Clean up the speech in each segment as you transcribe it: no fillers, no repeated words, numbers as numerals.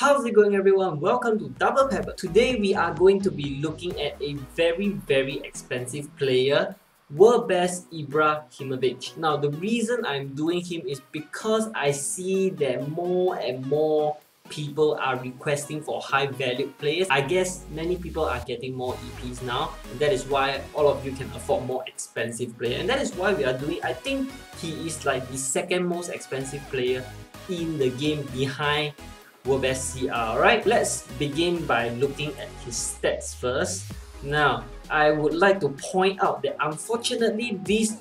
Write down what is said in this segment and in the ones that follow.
How's it going, everyone? Welcome to Double Pebble. Today we are going to be looking at a very expensive player, world best Ibrahimovic. Now the reason I'm doing him is because I see that more and more people are requesting for high value players. I guess many people are getting more EPs now, and that is why all of you can afford more expensive player, and that is why we are doing. I think he is like the second most expensive player in the game behind world best CR. Right, let's begin by looking at his stats first. Now I would like to point out that unfortunately this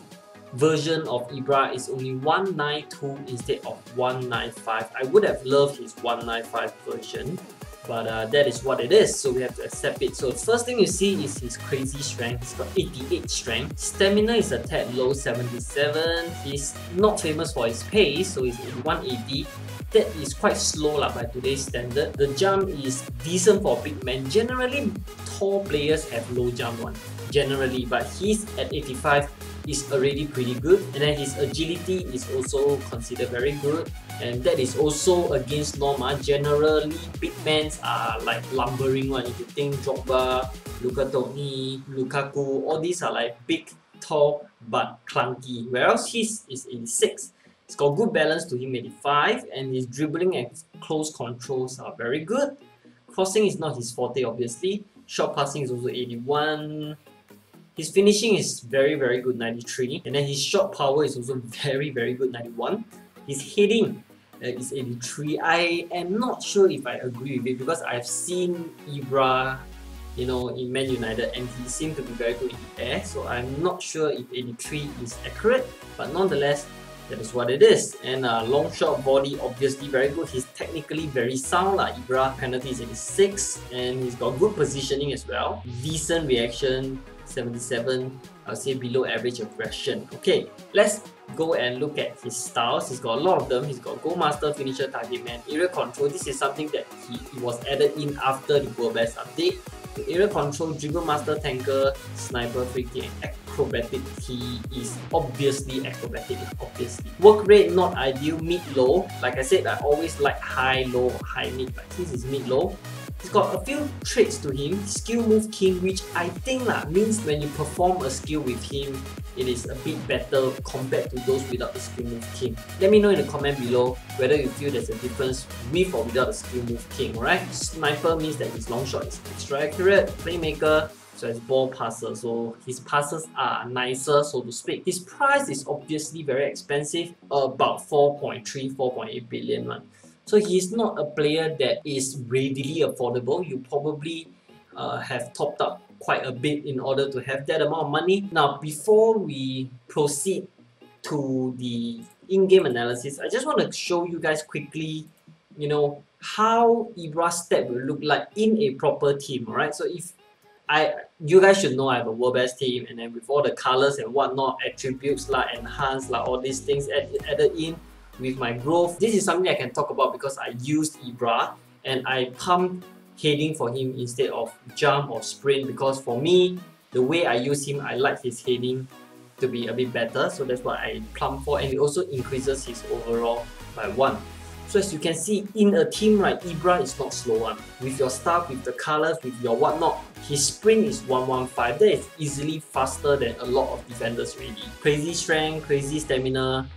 version of Ibra is only 192 instead of 195. I would have loved his 195 version, but that is what it is, so we have to accept it. So the first thing you see is his crazy strength. He's got 88 strength. Stamina is a tad low, 77. He's not famous for his pace, so he's in 180. That is quite slow by today's standard. The jump is decent for a big man. Generally, tall players have low jump one, generally, but he's at 85. Is already pretty good, and then his agility is also considered very good, and that is also against norm. Generally, big men are like lumbering one. If you think Drogba, Luca Toni, Lukaku, all these are like big, tall, but clunky, whereas his is 86. He's got good balance to him, 85, and his dribbling and close controls are very good. Crossing is not his forte, obviously. Short passing is also 81. His finishing is very good, 93, and then his shot power is also very good, 91. His heading is 83. I am not sure if I agree with it, because I've seen Ibra, you know, in Man United, and he seemed to be very good in the air, so I'm not sure if 83 is accurate, but nonetheless, that is what it is. And long shot body, obviously very good. He's technically very sound Ibra. Penalty is 86, and he's got good positioning as well. Decent reaction, 77. I'll say below average aggression. Okay, let's go and look at his styles. He's got a lot of them. He's got goalmaster, finisher, target man, area control. This is something that he was added in after the world best update. The area control, dribble master, tanker, sniper, free kick, and acrobatic. He is obviously acrobatic, obviously. Work rate not ideal, mid-low. Like I said, I always like high-low, high-mid, but this is mid-low. He's got a few traits to him. Skill move king, which I think means when you perform a skill with him, it is a bit better compared to those without the skill move king. Let me know in the comment below whether you feel there's a difference with or without the skill move king, right? Sniper means that his long shot is extra accurate. Playmaker, so his ball passer, so his passes are nicer, so to speak. His price is obviously very expensive, about 4.8 billion one. So he's not a player that is readily affordable. You probably have topped up quite a bit in order to have that amount of money. Now, before we proceed to the in-game analysis, I just want to show you guys quickly, you know, how Ibra's stat will look like in a proper team, alright? So if you guys should know I have a world best team, and then with all the colors and whatnot, attributes enhanced all these things added in. With my growth, this is something I can talk about because I used Ibra and I pumped heading for him instead of jump or sprint, because for me, the way I use him, I like his heading to be a bit better, so that's what I plump for, and it also increases his overall by 1. So as you can see, in a team, right, Ibra is not slow one. With your stuff, with the colors, with your whatnot, his sprint is 115. That is easily faster than a lot of defenders really. Crazy strength, crazy stamina.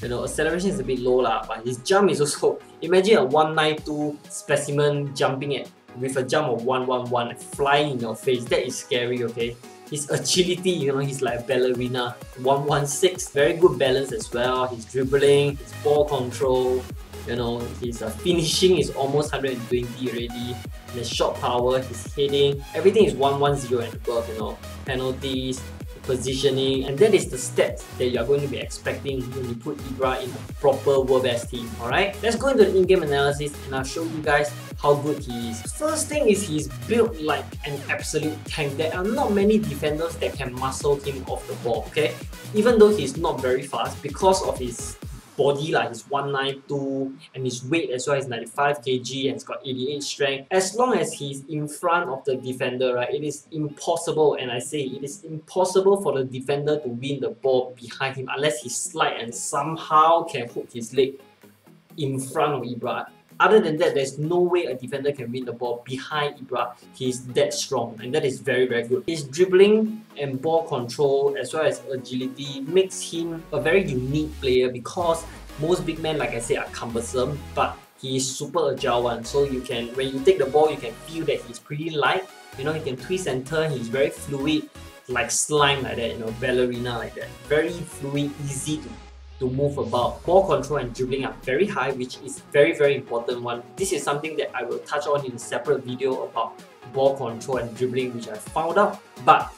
You know, acceleration is a bit low but his jump is also, imagine a 192 specimen jumping at with a jump of 111 flying in your face. That is scary, okay? His agility, you know, he's like a ballerina. 116, very good balance as well. His dribbling, his ball control, you know, his finishing is almost 120 already. His shot power, his heading, everything is 110 and above, you know. Penalties, positioning, and that is the stats that you are going to be expecting when you put Ibra in a proper world best team. Alright, let's go into the in-game analysis and I'll show you guys how good he is. First thing is he's built like an absolute tank. There are not many defenders that can muscle him off the ball, okay? Even though he's not very fast, because of his body, he's 192, and his weight as well is 95 kg, and he's got 88 strength. As long as he's in front of the defender, right, it is impossible, and I say it is impossible for the defender to win the ball behind him unless he slides and somehow can hook his leg in front of Ibra. Other than that, there's no way a defender can win the ball behind Ibra. He's that strong, and that is very, very good. His dribbling and ball control as well as agility makes him a very unique player, because most big men, like I said, are cumbersome, but he is super agile one. So you can, when you take the ball, you can feel that he's pretty light. You know, he can twist and turn. He's very fluid, like slime, like that. You know, ballerina, like that. Very fluid, easy to move about. Ball control and dribbling are very high, which is very, very important one. This is something that I will touch on in a separate video about ball control and dribbling, which I found out. But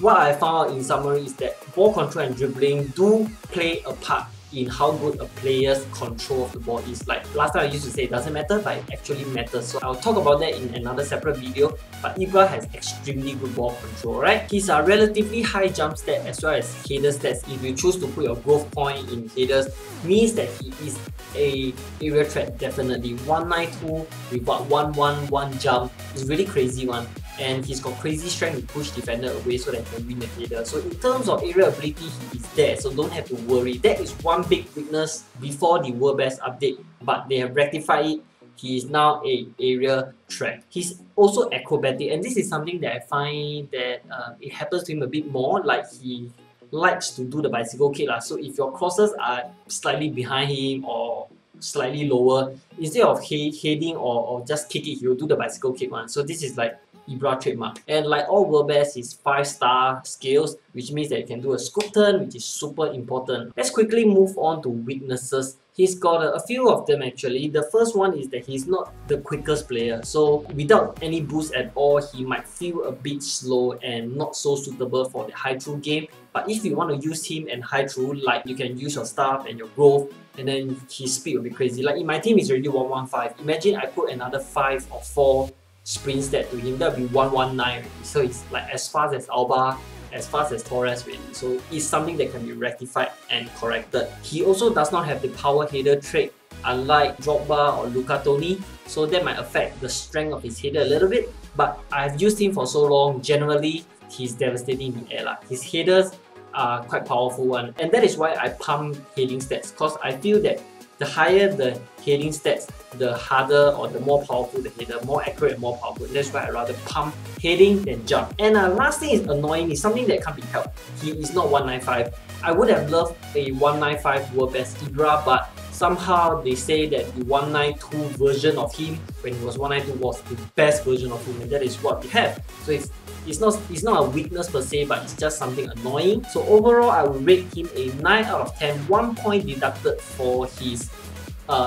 what I found out in summary is that ball control and dribbling do play a part in how good a player's control of the ball is. Like last time I used to say it doesn't matter, but it actually matters. So I'll talk about that in another separate video. But Ibra has extremely good ball control, right? He's a relatively high jump stat as well as header stats. If you choose to put your growth point in headers, means that he is a area threat, definitely. 192 with what, 111 jump is really crazy one. And he's got crazy strength to push defender away so that he can win the header. So in terms of aerial ability, he is there, so don't have to worry. That is one big weakness before the World Best update, but they have rectified it. He is now an aerial threat. He's also acrobatic, and this is something that I find that it happens to him a bit more, like he likes to do the bicycle kick. So if your crosses are slightly behind him or slightly lower, instead of heading or just kick it, he'll do the bicycle kick one. So this is like Ibra trademark. And like all World Best, is 5-star skills, which means that you can do a scoop turn, which is super important. Let's quickly move on to weaknesses. He's got a few of them actually. The first one is that he's not the quickest player. So without any boost at all, he might feel a bit slow and not so suitable for the high through game. But if you want to use him and high through, like you can use your staff and your growth, and then his speed will be crazy. Like in my team, it's already 115. Imagine I put another 5 or 4 sprint stat to him, that would be 119. So it's like as fast as Alba, as fast as Torres really. So it's something that can be rectified and corrected. He also does not have the power header trait, unlike Drogba or Luca Toni. So that might affect the strength of his header a little bit. But I've used him for so long, generally he's devastating in the air. His headers are quite powerful one, and that is why I pump heading stats, because I feel that the higher the heading stats, the harder or the more powerful the header, more accurate and more powerful. That's why I rather pump heading than jump. And last thing is annoying, is something that can't be helped. He is not 195. I would have loved a 195 World Best Ibra, but somehow they say that the 192 version of him, when he was 192, was the best version of him, and that is what we have. So it's not a weakness per se, but it's just something annoying. So overall, I would rate him a 9 out of 10, 1 point deducted for his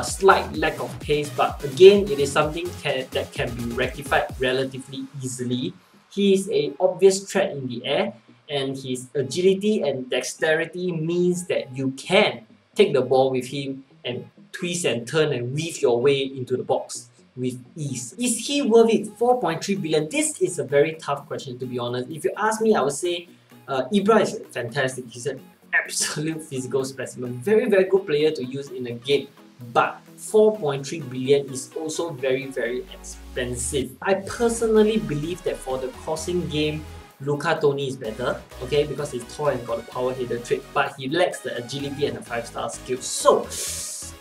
slight lack of pace. But again, it is something that can be rectified relatively easily. He is an obvious threat in the air, and his agility and dexterity means that you can take the ball with him and twist and turn and weave your way into the box with ease. Is he worth it? 4.3 billion. This is a very tough question, to be honest. If you ask me, I would say Ibra is fantastic. He's an absolute physical specimen. Very, very good player to use in a game. But 4.3 billion is also very, very expensive. I personally believe that for the crossing game, Luca Toni is better, okay, because he's tall and got a power header trait, but he lacks the agility and the 5-star skill. So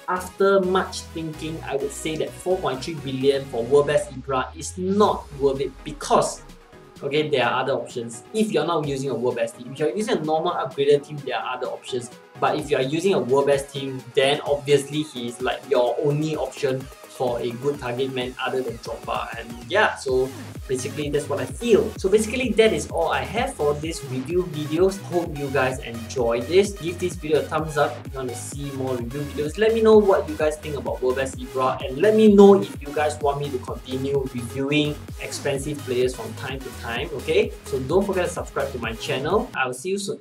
after much thinking, I would say that 4.3 billion for World Best Ibra is not worth it, because okay, there are other options. If you're not using a World Best team, if you're using a normal upgraded team, there are other options. But if you're using a World Best team, then obviously he is like your only option for a good target man other than Drogba. And yeah, so basically that's what I feel. So basically that is all I have for this review videos. Hope you guys enjoyed this. Give this video a thumbs up if you want to see more review videos. Let me know what you guys think about World Best Ibra, and let me know if you guys want me to continue reviewing expensive players from time to time, okay? So don't forget to subscribe to my channel. I will see you soon.